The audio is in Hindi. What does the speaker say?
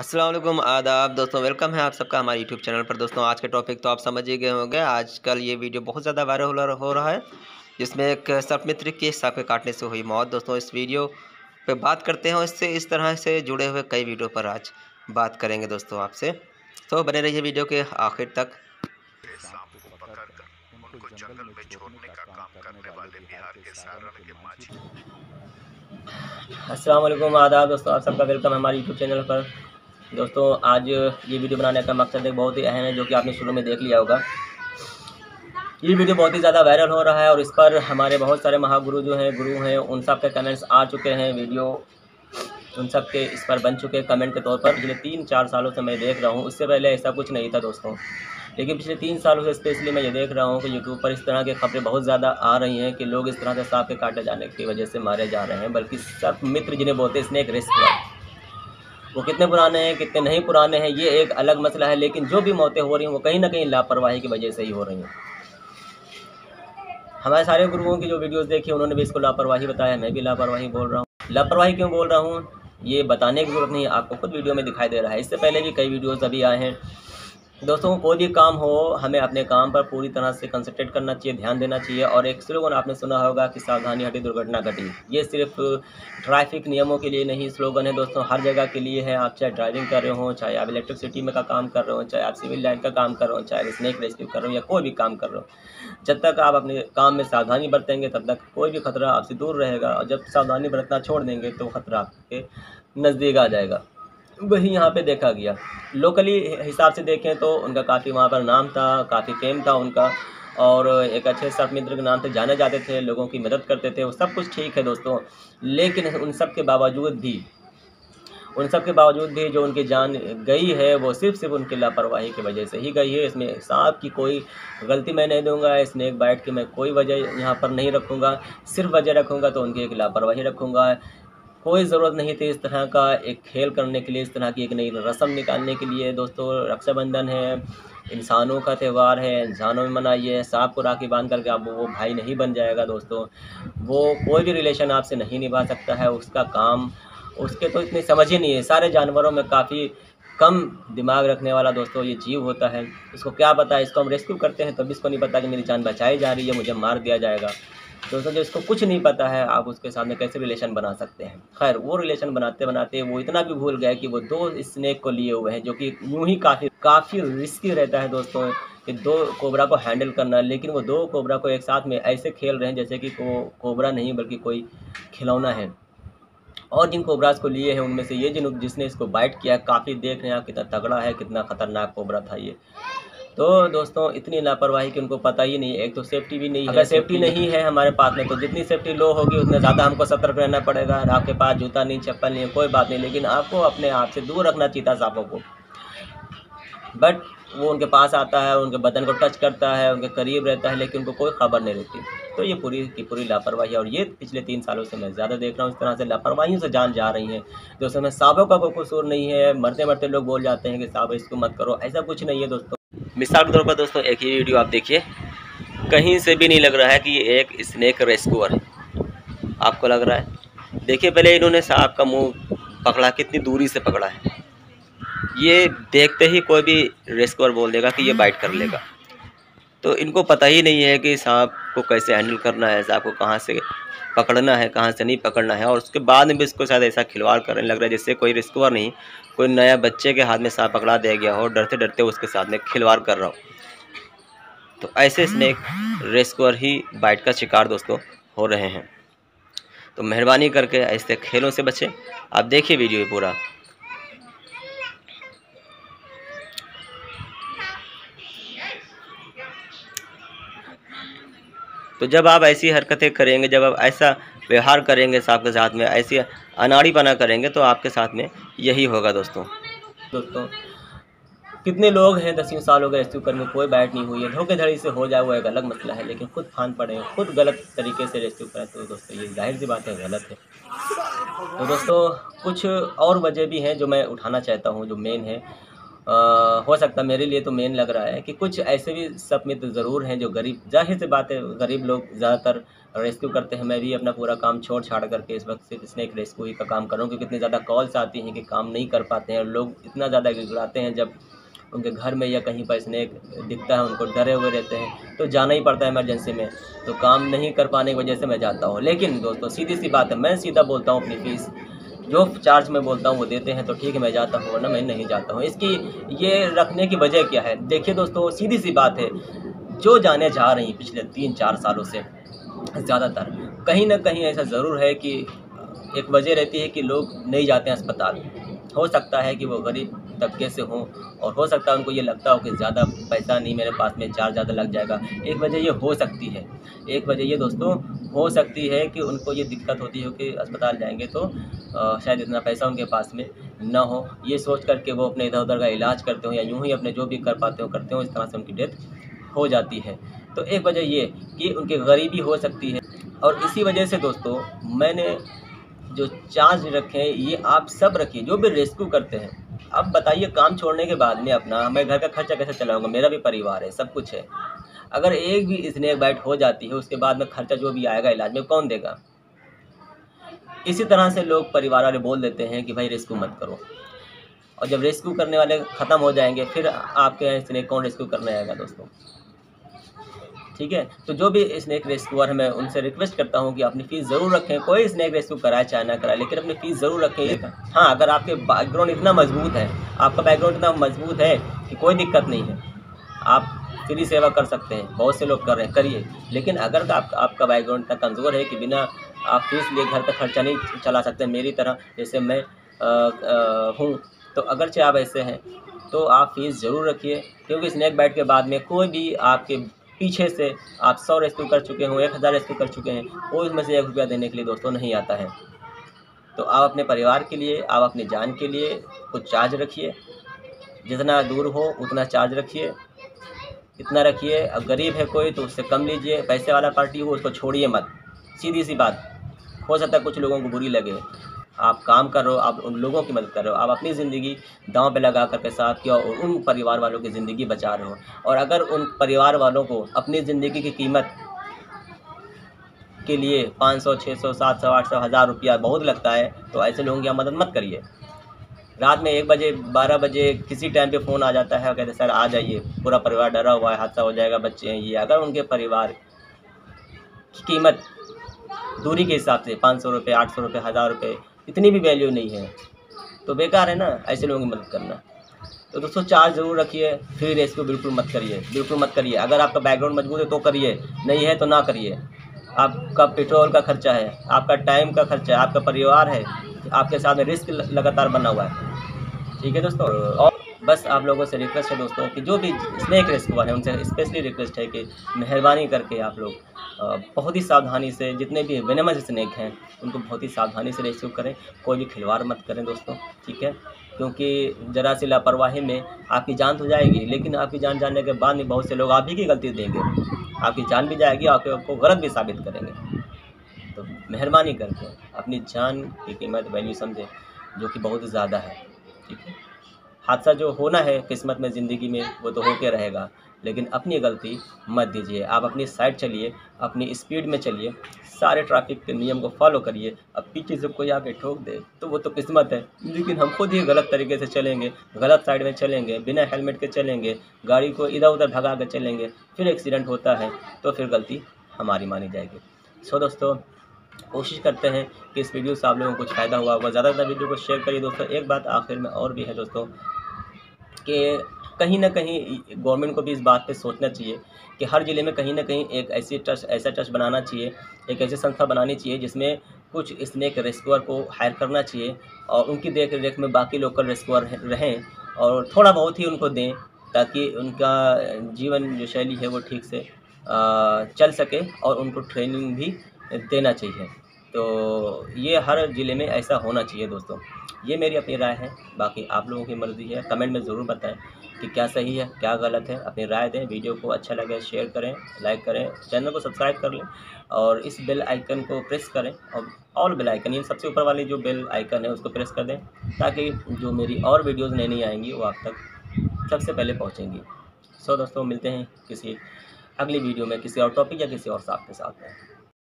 अस्सलाम वालेकुम आदाब दोस्तों, वेलकम है आप सबका हमारे यूट्यूब चैनल पर। दोस्तों आज के टॉपिक तो आप समझ ही गए होंगे। आजकल ये वीडियो बहुत ज़्यादा वायरल हो रहा है, जिसमें एक सर्प मित्र की सांप के काटने से हुई मौत। दोस्तों इस वीडियो पे बात करते हैं और इससे इस तरह से जुड़े हुए कई वीडियो पर आज बात करेंगे दोस्तों आपसे, तो बने रहिए वीडियो के आखिर तक। अस्सलाम वालेकुम आदाब दोस्तों, आप सबका वेलकम हमारे यूट्यूब चैनल पर। दोस्तों आज ये वीडियो बनाने का मकसद एक बहुत ही अहम है, जो कि आपने शुरू में देख लिया होगा। ये वीडियो बहुत ही ज़्यादा वायरल हो रहा है और इस पर हमारे बहुत सारे महागुरु जो हैं उन सब के कमेंट्स आ चुके हैं, वीडियो उन सब के इस पर बन चुके हैं कमेंट के तौर पर। पिछले 3-4 सालों से मैं देख रहा हूँ, इससे पहले ऐसा कुछ नहीं था दोस्तों, लेकिन पिछले 3 सालों से स्पेशली मैं ये देख रहा हूँ कि यूट्यूब पर इस तरह की खबरें बहुत ज़्यादा आ रही हैं कि लोग इस तरह से सांप के काटे जाने की वजह से मारे जा रहे हैं। बल्कि सर्प मित्र जिन्हें बोलते हैं, स्नेक रेस्क्यूअर, वो कितने पुराने हैं कितने नहीं पुराने हैं ये एक अलग मसला है, लेकिन जो भी मौतें हो रही हैं वो कहीं ना कहीं लापरवाही की वजह से ही हो रही हैं। हमारे सारे गुरुओं की जो वीडियोस देखी उन्होंने भी इसको लापरवाही बताया, मैं भी लापरवाही बोल रहा हूँ। लापरवाही क्यों बोल रहा हूँ ये बताने की ज़रूरत नहीं है, आपको खुद वीडियो में दिखाई दे रहा है। इससे पहले भी कई वीडियोज़ अभी आए हैं। दोस्तों कोई भी काम हो हमें अपने काम पर पूरी तरह से कंसंट्रेट करना चाहिए, ध्यान देना चाहिए। और एक स्लोगन आपने सुना होगा कि सावधानी हटी दुर्घटना घटी, ये सिर्फ ट्रैफिक नियमों के लिए नहीं स्लोगन है दोस्तों, हर जगह के लिए है। आप चाहे ड्राइविंग कर रहे हो, चाहे आप इलेक्ट्रिसिटी में काम कर रहे हो, चाहे आप सिविल लाइन का काम कर रहे हो, चाहे स्नेक रेस्क्यू कर रहे हो या कोई भी काम कर रहे हो, जब तक आप अपने काम में सावधानी बरतेंगे तब तक कोई भी खतरा आपसे दूर रहेगा। और जब सावधानी बरतना छोड़ देंगे तो खतरा आपके नज़दीक आ जाएगा। वही यहाँ पे देखा गया। लोकली हिसाब से देखें तो उनका काफ़ी वहाँ पर नाम था, काफ़ी फेम था उनका, और एक अच्छे सर्प मित्र के नाम से जाने जाते थे, लोगों की मदद करते थे, वो सब कुछ ठीक है दोस्तों। लेकिन उन सब के बावजूद भी जो उनकी जान गई है वो सिर्फ उनकी लापरवाही की वजह से ही गई है। इसमें सांप की कोई गलती मैं नहीं दूंगा, स्नेक बाइट की मैं कोई वजह यहाँ पर नहीं रखूँगा, सिर्फ वजह रखूँगा तो उनकी एक लापरवाही रखूँगा। कोई ज़रूरत नहीं थी इस तरह का एक खेल करने के लिए, इस तरह की एक नई रस्म निकालने के लिए। दोस्तों रक्षाबंधन है, इंसानों का त्यौहार है, इंसानों में मनाइए। सांप को राखी बांध करके आप वो भाई नहीं बन जाएगा दोस्तों, वो कोई भी रिलेशन आपसे नहीं निभा सकता है। उसका काम उसके तो इतनी समझ ही नहीं है, सारे जानवरों में काफ़ी कम दिमाग रखने वाला दोस्तों ये जीव होता है। इसको क्या पता है, इसको हम रेस्क्यू करते हैं तब इसको नहीं पता कि मेरी जान बचाई जा रही है, मुझे मार दिया जाएगा। दोस्तों जो इसको कुछ नहीं पता है आप उसके सामने कैसे रिलेशन बना सकते हैं। खैर वो रिलेशन बनाते बनाते वो इतना भी भूल गए कि वो 2 स्नेक को लिए हुए हैं, जो कि यूँ ही काफ़ी रिस्की रहता है दोस्तों कि 2 कोबरा को हैंडल करना। लेकिन वो 2 कोबरा को एक साथ में ऐसे खेल रहे हैं जैसे कि वो कोबरा नहीं बल्कि कोई खिलौना है। और जिन कोबराज को लिए हैं उनमें से ये जिसने इसको बाइट किया काफ़ी देख रहे हैं आप कितना तगड़ा है, कितना ख़तरनाक कोबरा था ये। तो दोस्तों इतनी लापरवाही कि उनको पता ही नहीं। एक तो सेफ्टी भी नहीं है, अगर सेफ्टी नहीं है हमारे पास में तो जितनी सेफ्टी लो होगी उतना ज़्यादा हमको सतर्क रहना पड़ेगा। आपके पास जूता नहीं, चप्पल नहीं है, कोई बात नहीं, लेकिन आपको अपने आप से दूर रखना चाहिए सांपों को। बट वो उनके पास आता है, उनके बदन को टच करता है, उनके करीब रहता है, लेकिन उनको कोई खबर नहीं रहती। तो ये पूरी की पूरी लापरवाही है, और ये पिछले 3 सालों से मैं ज़्यादा देख रहा हूँ। इस तरह से लापरवाहियों से जान जा रही है दोस्तों। मैं सांपों का कोई कसूर नहीं है, मरते मरते लोग बोल जाते हैं कि सांप इसको मत करो, ऐसा कुछ नहीं है दोस्तों। मिसाल के तौर पर दोस्तों एक ही वीडियो आप देखिए, कहीं से भी नहीं लग रहा है कि ये एक स्नेक रेस्क्यूअर है, आपको लग रहा है। देखिए पहले इन्होंने सांप का मुंह पकड़ा, कितनी दूरी से पकड़ा है, ये देखते ही कोई भी रेस्क्यूअर बोल देगा कि ये बाइट कर लेगा। तो इनको पता ही नहीं है कि सांप को कैसे हैंडल करना है, सांप को कहाँ से पकड़ना है, कहाँ से नहीं पकड़ना है। और उसके बाद में भी इसको शायद ऐसा खिलवाड़ करने लग रहा है जैसे कोई रेस्क्यूअर नहीं, कोई नया बच्चे के हाथ में सांप पकड़ा दिया गया हो, डरते डरते उसके साथ में खिलवाड़ कर रहा हो। तो ऐसे स्नेक रेस्क्यूअर ही बाइट का शिकार दोस्तों हो रहे हैं। तो मेहरबानी करके ऐसे खेलों से बचें। आप देखिए वीडियो पूरा। तो जब आप ऐसी हरकतें करेंगे, जब आप ऐसा व्यवहार करेंगे सांप के साथ में, ऐसी अनाड़ीपना करेंगे, तो आपके साथ में यही होगा दोस्तों। कितने लोग हैं 10 साल हो गए रेस्क्यू करने, कोई बाइट नहीं हुई है। धोखेधड़ी से हो जाए वो एक अलग मसला है, लेकिन खुद फान पड़े, खुद गलत तरीके से रेस्क्यू करें तो दोस्तों ये जाहिर सी बात है गलत है। तो दोस्तों कुछ और वजह भी हैं जो मैं उठाना चाहता हूँ, जो मेन है, हो सकता है मेरे लिए तो मेन लग रहा है कि कुछ ऐसे भी सर्प मित्र ज़रूर हैं जो गरीब, जाहिर सी बात है गरीब लोग ज़्यादातर रेस्क्यू करते हैं। मैं भी अपना पूरा काम छोड़ छाड़ करके इस वक्त सिर्फ स्नैक रेस्क्यू ही का काम कर रहा हूँ, क्योंकि इतनी ज़्यादा कॉल्स आती हैं कि काम नहीं कर पाते हैं और लोग इतना ज़्यादा गिड़गड़ाते हैं जब उनके घर में या कहीं पर स्नैक दिखता है, उनको डरे हुए रहते हैं तो जाना ही पड़ता है इमरजेंसी में। तो काम नहीं कर पाने की वजह से मैं जाता हूँ। लेकिन दोस्तों सीधी सी बात है, मैं सीधा बोलता हूँ अपनी फ़ीस जो चार्ज में बोलता हूँ वो देते हैं तो ठीक है मैं जाता हूँ, वरना मैं नहीं जाता हूँ। इसकी ये रखने की वजह क्या है? देखिए दोस्तों सीधी सी बात है, जो जाने जा रही हैं पिछले 3-4 सालों से ज़्यादातर कहीं ना कहीं ऐसा ज़रूर है कि एक वजह रहती है कि लोग नहीं जाते हैं अस्पताल। हो सकता है कि वो गरीब तबके से हों और हो सकता है उनको ये लगता हो कि ज़्यादा पैसा नहीं मेरे पास में, चार्ज ज़्यादा लग जाएगा, एक वजह ये हो सकती है। एक वजह ये दोस्तों हो सकती है कि उनको ये दिक्कत होती हो कि अस्पताल जाएंगे तो शायद इतना पैसा उनके पास में ना हो, ये सोच करके वो अपने इधर उधर का इलाज करते हो या यूँ ही अपने जो भी कर पाते हो करते हो, इस तरह से उनकी डेथ हो जाती है। तो एक वजह ये कि उनकी गरीबी हो सकती है। और इसी वजह से दोस्तों मैंने जो चार्ज रखे हैं ये आप सब रखिए जो भी रेस्क्यू करते हैं। अब बताइए काम छोड़ने के बाद में अपना मैं घर का खर्चा कैसे चलाऊंगा, मेरा भी परिवार है, सब कुछ है। अगर एक भी स्नैक बाइट हो जाती है उसके बाद में खर्चा जो भी आएगा इलाज में कौन देगा? इसी तरह से लोग परिवार वाले बोल देते हैं कि भाई रेस्क्यू मत करो, और जब रेस्क्यू करने वाले ख़त्म हो जाएंगे फिर आपके यहाँ स्नैक कौन रेस्क्यू करने आएगा दोस्तों? ठीक है, तो जो भी स्नैक रेस्क्यूअर है मैं उनसे रिक्वेस्ट करता हूं कि अपनी फ़ीस ज़रूर रखें। कोई स्नैक रेस्क्यू कराए चाहे ना कराए, लेकिन अपनी फ़ीस ज़रूर रखें। हाँ, अगर आपके बैकग्राउंड इतना मजबूत है, आपका बैकग्राउंड इतना मजबूत है कि कोई दिक्कत नहीं है, आप फ्री सेवा कर सकते हैं, बहुत से लोग कर रहे हैं, करिए। लेकिन अगर आपका बैकग्राउंड इतना कमज़ोर है कि बिना आप फीस लिए घर का खर्चा नहीं चला सकते, मेरी तरह जैसे मैं हूँ, तो अगरचे आप ऐसे हैं तो आप फीस ज़रूर रखिए, क्योंकि स्नैक बाइट के बाद में कोई भी आपके पीछे से आप 100 रेस्क्यू कर चुके हों, 1000 रेस्क्यू कर चुके हैं, कोई उसमें से ₹1 देने के लिए दोस्तों नहीं आता है। तो आप अपने परिवार के लिए, आप अपनी जान के लिए कुछ चार्ज रखिए, जितना दूर हो उतना चार्ज रखिए, इतना रखिए। अब गरीब है कोई तो उससे कम लीजिए, पैसे वाला पार्टी हो उसको छोड़िए मत, सीधी सी बात। हो सकता है कुछ लोगों को बुरी लगे, आप काम कर रहे हो, आप उन लोगों की मदद कर रहे हो, आप अपनी ज़िंदगी दांव पे लगा करके साथ किया और उन परिवार वालों की ज़िंदगी बचा रहे हो। और अगर उन परिवार वालों को अपनी ज़िंदगी की कीमत के लिए 500, 600, 700, 800, 1000 रुपया बहुत लगता है, तो ऐसे लोगों की आप मदद मत करिए। रात में 1 बजे, 12 बजे किसी टाइम पे फ़ोन आ जाता है और कहते सर आ जाइए, पूरा परिवार डरा हुआ है, हादसा हो जाएगा, बच्चे हैं ये। अगर उनके परिवार की कीमत दूरी के हिसाब से 500 रुपये, 800 रुपये, 1000 रुपये इतनी भी वैल्यू नहीं है तो बेकार है ना ऐसे लोगों की मदद करना। तो दोस्तों चार्ज ज़रूर रखिए, फ्री रेस्क्यू बिल्कुल मत करिए, बिल्कुल मत करिए। अगर आपका बैकग्राउंड मजबूत है तो करिए, नहीं है तो ना करिए। आपका पेट्रोल का खर्चा है, आपका टाइम का खर्चा है, आपका परिवार है, आपके साथ में रिस्क लगातार बना हुआ है। ठीक है दोस्तों, और बस आप लोगों से रिक्वेस्ट है दोस्तों कि जो भी स्नैक रेस्क्यूअर है उनसे स्पेशली रिक्वेस्ट है कि मेहरबानी करके आप लोग बहुत ही सावधानी से, जितने भी वेनेमस स्नैक हैं उनको बहुत ही सावधानी से रेस्क्यू करें, कोई भी खिलवाड़ मत करें दोस्तों, ठीक है? क्योंकि ज़रा सी लापरवाही में आपकी जान तो जाएगी, लेकिन आपकी जान जाने के बाद में बहुत से लोग आप ही की गलती देंगे, आपकी जान भी जाएगी, आपको गलत भी साबित करेंगे। तो मेहरबानी करके अपनी जान की कीमत, वैल्यू समझें, जो कि बहुत ज़्यादा है, ठीक है? हादसा जो होना है किस्मत में, ज़िंदगी में, वो तो होके रहेगा, लेकिन अपनी गलती मत दीजिए। आप अपनी साइड चलिए, अपनी स्पीड में चलिए, सारे ट्रैफिक के नियम को फॉलो करिए। अब पीछे से कोई आके ठोक दे तो वो तो किस्मत है, लेकिन हम खुद ही गलत तरीके से चलेंगे, गलत साइड में चलेंगे, बिना हेलमेट के चलेंगे, गाड़ी को इधर उधर भगा के चलेंगे, फिर एक्सीडेंट होता है तो फिर गलती हमारी मानी जाएगी। सो दोस्तों कोशिश करते हैं कि इस वीडियो से आप लोगों को कुछ फ़ायदा हुआ होगा, ज़्यादा से ज़्यादा वीडियो को शेयर करिए दोस्तों। एक बात आखिर में और भी है दोस्तों कि कहीं ना कहीं गवर्नमेंट को भी इस बात पे सोचना चाहिए कि हर ज़िले में कहीं ना कहीं एक ऐसी ऐसा ट्रस्ट बनाना चाहिए, एक ऐसी संस्था बनानी चाहिए जिसमें कुछ स्नैक रेस्क्यूअर को हायर करना चाहिए और उनकी देख रेख में बाकी लोकल रेस्क्यूअर रहें और थोड़ा बहुत ही उनको दें, ताकि उनका जीवन जो शैली है वो ठीक से चल सके, और उनको ट्रेनिंग भी देना चाहिए। तो ये हर ज़िले में ऐसा होना चाहिए दोस्तों, ये मेरी अपनी राय है, बाकी आप लोगों की मर्ज़ी है। कमेंट में ज़रूर बताएं कि क्या सही है क्या गलत है, अपनी राय दें। वीडियो को अच्छा लगे शेयर करें, लाइक करें, चैनल को सब्सक्राइब कर लें और इस बेल आइकन को प्रेस करें, और ऑल बेल आइकन, ये सबसे ऊपर वाली जो बेल आइकन है उसको प्रेस कर दें, ताकि जो मेरी और वीडियोज़ नई नई आएंगी वो आप तक सबसे पहले पहुँचेंगी। सो दोस्तों मिलते हैं किसी अगली वीडियो में, किसी और टॉपिक या किसी और साहब के साथ में।